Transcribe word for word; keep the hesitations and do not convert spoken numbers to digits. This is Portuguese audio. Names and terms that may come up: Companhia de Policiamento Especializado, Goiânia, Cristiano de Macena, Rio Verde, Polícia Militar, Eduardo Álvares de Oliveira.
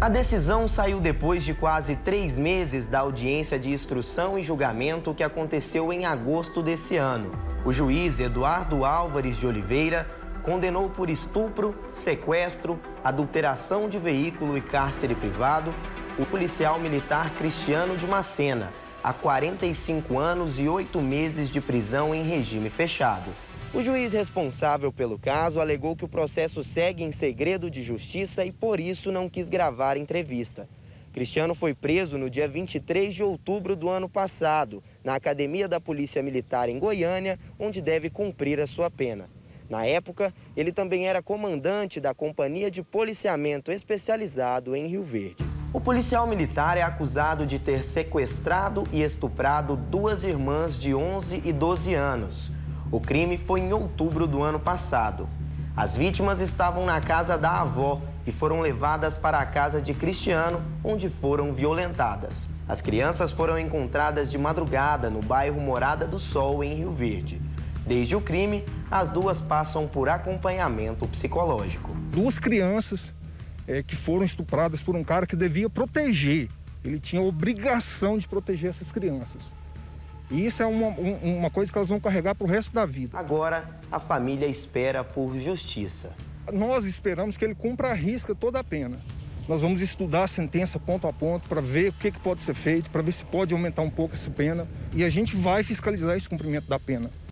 A decisão saiu depois de quase três meses da audiência de instrução e julgamento que aconteceu em agosto desse ano. O juiz Eduardo Álvares de Oliveira condenou por estupro, sequestro, adulteração de veículo e cárcere privado o policial militar Cristiano de Macena a quarenta e cinco anos e oito meses de prisão em regime fechado. O juiz responsável pelo caso alegou que o processo segue em segredo de justiça e, por isso, não quis gravar entrevista. Cristiano foi preso no dia vinte e três de outubro do ano passado, na Academia da Polícia Militar em Goiânia, onde deve cumprir a sua pena. Na época, ele também era comandante da Companhia de Policiamento Especializado em Rio Verde. O policial militar é acusado de ter sequestrado e estuprado duas irmãs de onze e doze anos. O crime foi em outubro do ano passado. As vítimas estavam na casa da avó e foram levadas para a casa de Cristiano, onde foram violentadas. As crianças foram encontradas de madrugada no bairro Morada do Sol, em Rio Verde. Desde o crime, as duas passam por acompanhamento psicológico. Duas crianças é, que foram estupradas por um cara que devia proteger. Ele tinha a obrigação de proteger essas crianças. E isso é uma, uma coisa que elas vão carregar para o resto da vida. Agora, a família espera por justiça. Nós esperamos que ele cumpra à risca toda a pena. Nós vamos estudar a sentença ponto a ponto para ver o que, que pode ser feito, para ver se pode aumentar um pouco essa pena. E a gente vai fiscalizar esse cumprimento da pena.